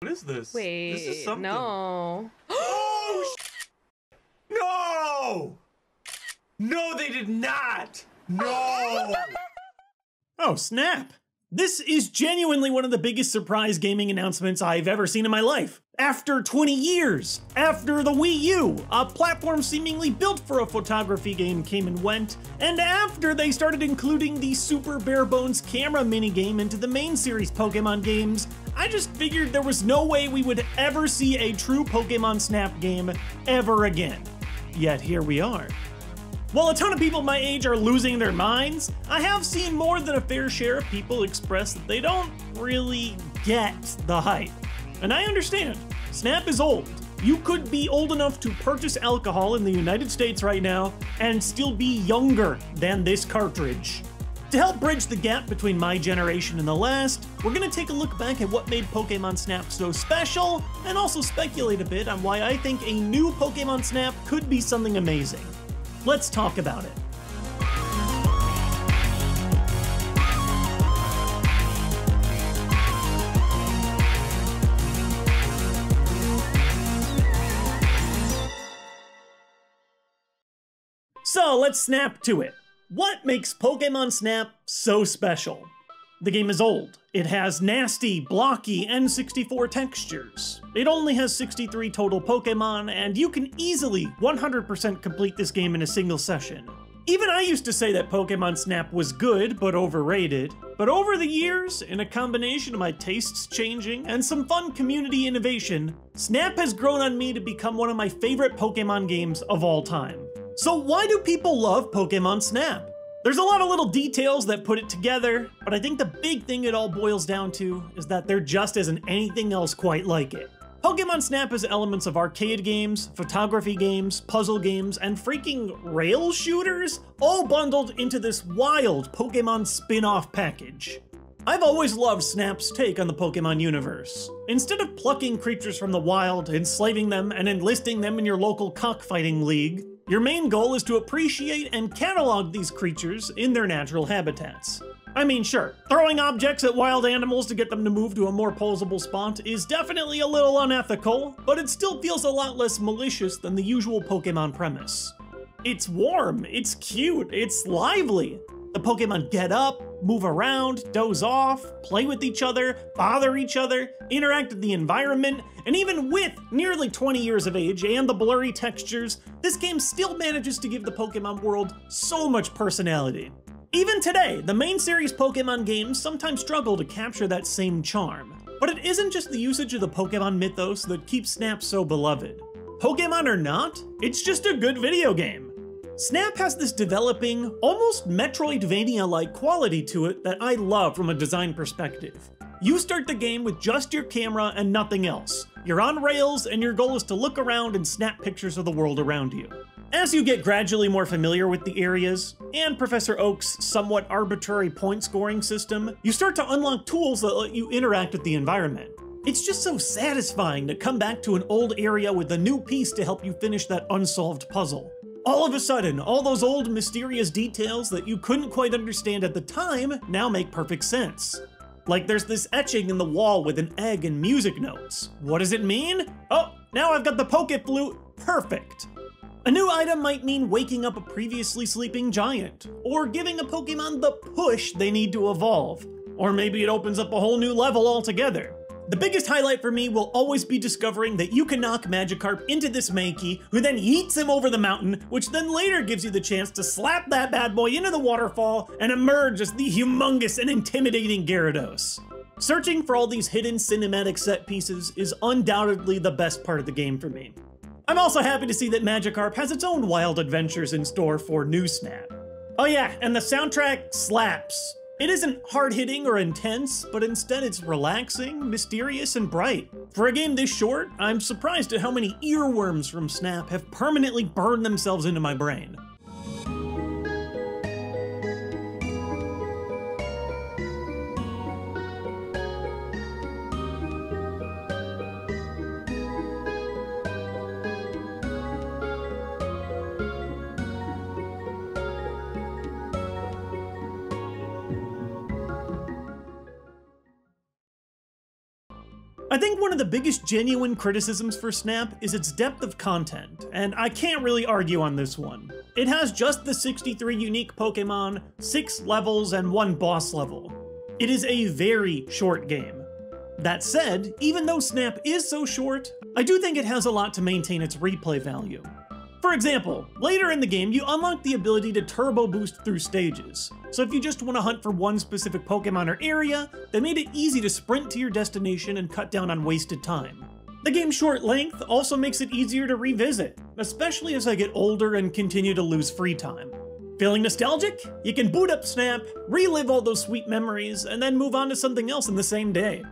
What is this? Wait, this is something. No. Oh, no! No, they did not! No! Oh, snap! This is genuinely one of the biggest surprise gaming announcements I've ever seen in my life. After 20 years, after the Wii U, a platform seemingly built for a photography game came and went, and after they started including the super bare-bones camera minigame into the main series Pokémon games, I just figured there was no way we would ever see a true Pokémon Snap game ever again. Yet here we are. While a ton of people my age are losing their minds, I have seen more than a fair share of people express that they don't really get the hype. And I understand. Snap is old. You could be old enough to purchase alcohol in the United States right now and still be younger than this cartridge. To help bridge the gap between my generation and the last, we're going to take a look back at what made Pokémon Snap so special, and also speculate a bit on why I think a new Pokémon Snap could be something amazing. Let's talk about it. So let's snap to it. What makes Pokémon Snap so special? The game is old. It has nasty, blocky N64 textures. It only has 63 total Pokémon, and you can easily 100% complete this game in a single session. Even I used to say that Pokémon Snap was good, but overrated. But over the years, in a combination of my tastes changing and some fun community innovation, Snap has grown on me to become one of my favorite Pokémon games of all time. So why do people love Pokémon Snap? There's a lot of little details that put it together, but I think the big thing it all boils down to is that there just isn't anything else quite like it. Pokémon Snap has elements of arcade games, photography games, puzzle games, and freaking rail shooters, all bundled into this wild Pokémon spin-off package. I've always loved Snap's take on the Pokémon universe. Instead of plucking creatures from the wild, enslaving them, and enlisting them in your local cockfighting league, your main goal is to appreciate and catalog these creatures in their natural habitats. I mean, sure, throwing objects at wild animals to get them to move to a more posable spot is definitely a little unethical, but it still feels a lot less malicious than the usual Pokémon premise. It's warm, it's cute, it's lively. The Pokémon get up, move around, doze off, play with each other, bother each other, interact with the environment, and even with nearly 20 years of age and the blurry textures, this game still manages to give the Pokémon world so much personality. Even today, the main series Pokémon games sometimes struggle to capture that same charm. But it isn't just the usage of the Pokémon mythos that keeps Snap so beloved. Pokémon or not, it's just a good video game. Snap has this developing, almost Metroidvania-like quality to it that I love from a design perspective. You start the game with just your camera and nothing else. You're on rails, and your goal is to look around and snap pictures of the world around you. As you get gradually more familiar with the areas, and Professor Oak's somewhat arbitrary point-scoring system, you start to unlock tools that let you interact with the environment. It's just so satisfying to come back to an old area with a new piece to help you finish that unsolved puzzle. All of a sudden, all those old mysterious details that you couldn't quite understand at the time now make perfect sense. Like there's this etching in the wall with an egg and music notes. What does it mean? Oh, now I've got the Poké Flute. Perfect. A new item might mean waking up a previously sleeping giant, or giving a Pokémon the push they need to evolve, or maybe it opens up a whole new level altogether. The biggest highlight for me will always be discovering that you can knock Magikarp into this Mankey, who then yeets him over the mountain, which then later gives you the chance to slap that bad boy into the waterfall and emerge as the humongous and intimidating Gyarados. Searching for all these hidden cinematic set pieces is undoubtedly the best part of the game for me. I'm also happy to see that Magikarp has its own wild adventures in store for new Snap. Oh yeah, and the soundtrack slaps. It isn't hard-hitting or intense, but instead it's relaxing, mysterious, and bright. For a game this short, I'm surprised at how many earworms from Snap have permanently burned themselves into my brain. I I think one of the biggest genuine criticisms for Snap is its depth of content, and I can't really argue on this one. It has just the 63 unique Pokémon, 6 levels, and 1 boss level. It is a very short game. That said, even though Snap is so short, I do think it has a lot to maintain its replay value. For example, later in the game, you unlock the ability to turbo boost through stages. So if you just want to hunt for one specific Pokemon or area, they made it easy to sprint to your destination and cut down on wasted time. The game's short length also makes it easier to revisit, especially as I get older and continue to lose free time. Feeling nostalgic? You can boot up Snap, relive all those sweet memories, and then move on to something else in the same day.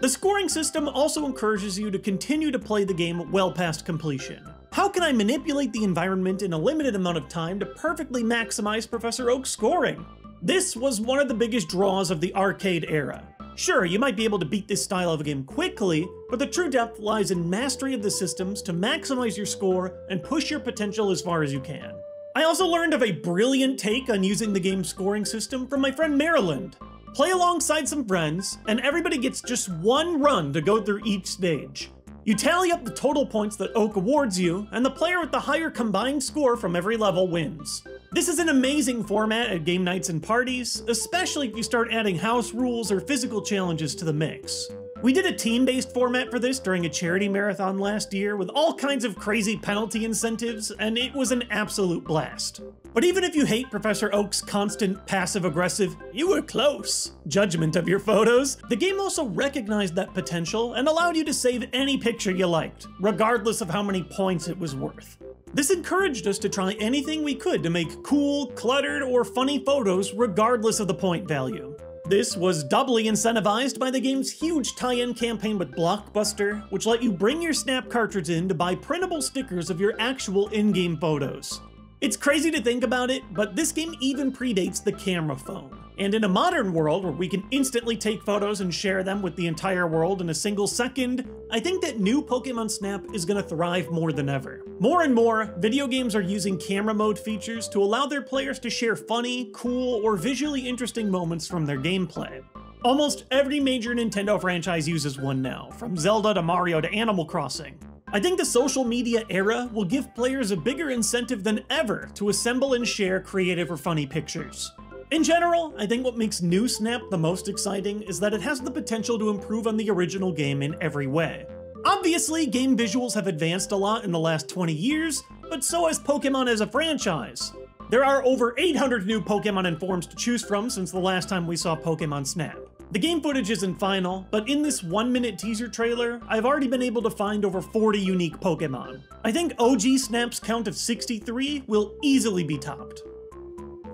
The scoring system also encourages you to continue to play the game well past completion. How can I manipulate the environment in a limited amount of time to perfectly maximize Professor Oak's scoring? This was one of the biggest draws of the arcade era. Sure, you might be able to beat this style of game quickly, but the true depth lies in mastery of the systems to maximize your score and push your potential as far as you can. I also learned of a brilliant take on using the game's scoring system from my friend Marilland. Play alongside some friends, and everybody gets just one run to go through each stage. You tally up the total points that Oak awards you, and the player with the higher combined score from every level wins. This is an amazing format at game nights and parties, especially if you start adding house rules or physical challenges to the mix. We did a team-based format for this during a charity marathon last year with all kinds of crazy penalty incentives, and it was an absolute blast. But even if you hate Professor Oak's constant passive-aggressive, "you were close" judgment of your photos, the game also recognized that potential and allowed you to save any picture you liked, regardless of how many points it was worth. This encouraged us to try anything we could to make cool, cluttered, or funny photos regardless of the point value. This was doubly incentivized by the game's huge tie-in campaign with Blockbuster, which let you bring your Snap cartridge in to buy printable stickers of your actual in-game photos. It's crazy to think about it, but this game even predates the camera phone. And in a modern world where we can instantly take photos and share them with the entire world in a single second, I think that new Pokémon Snap is going to thrive more than ever. More and more, video games are using camera mode features to allow their players to share funny, cool, or visually interesting moments from their gameplay. Almost every major Nintendo franchise uses one now, from Zelda to Mario to Animal Crossing. I think the social media era will give players a bigger incentive than ever to assemble and share creative or funny pictures. In general, I think what makes new Snap the most exciting is that it has the potential to improve on the original game in every way. Obviously, game visuals have advanced a lot in the last 20 years, but so has Pokémon as a franchise. There are over 800 new Pokémon and forms to choose from since the last time we saw Pokémon Snap. The game footage isn't final, but in this 1-minute teaser trailer, I've already been able to find over 40 unique Pokémon. I think OG Snap's count of 63 will easily be topped.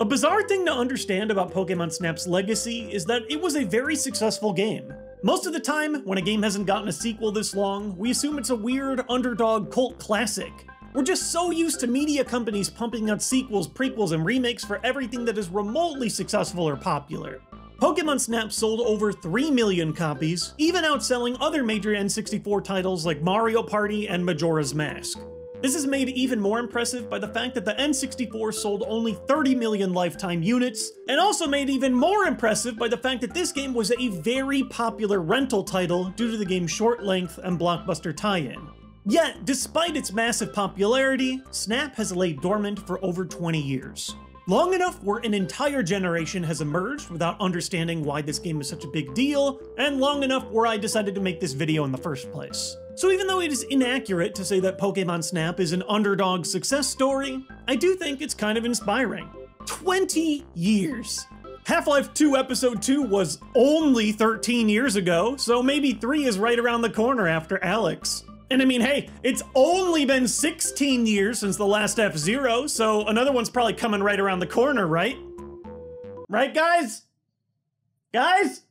A bizarre thing to understand about Pokémon Snap's legacy is that it was a very successful game. Most of the time, when a game hasn't gotten a sequel this long, we assume it's a weird underdog cult classic. We're just so used to media companies pumping out sequels, prequels, and remakes for everything that is remotely successful or popular. Pokémon Snap sold over 3 million copies, even outselling other major N64 titles like Mario Party and Majora's Mask. This is made even more impressive by the fact that the N64 sold only 30 million lifetime units, and also made even more impressive by the fact that this game was a very popular rental title due to the game's short length and Blockbuster tie-in. Yet, despite its massive popularity, Snap has laid dormant for over 20 years. Long enough where an entire generation has emerged without understanding why this game is such a big deal, and long enough where I decided to make this video in the first place. So even though it is inaccurate to say that Pokémon Snap is an underdog success story, I do think it's kind of inspiring. 20 years! Half-Life 2 Episode 2 was only 13 years ago, so maybe 3 is right around the corner after Alex. And I mean, hey, it's only been 16 years since the last F-Zero, so another one's probably coming right around the corner, right? Right, guys? Guys?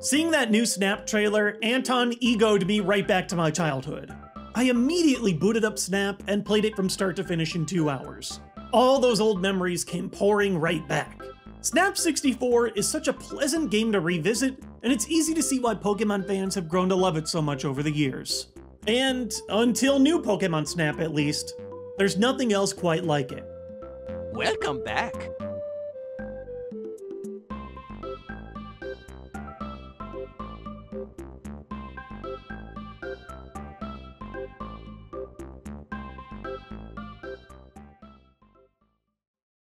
Seeing that new Snap trailer, Anton egoed me right back to my childhood. I immediately booted up Snap and played it from start to finish in 2 hours. All those old memories came pouring right back. Snap 64 is such a pleasant game to revisit, and it's easy to see why Pokémon fans have grown to love it so much over the years. And until new Pokémon Snap, at least, there's nothing else quite like it. Welcome back.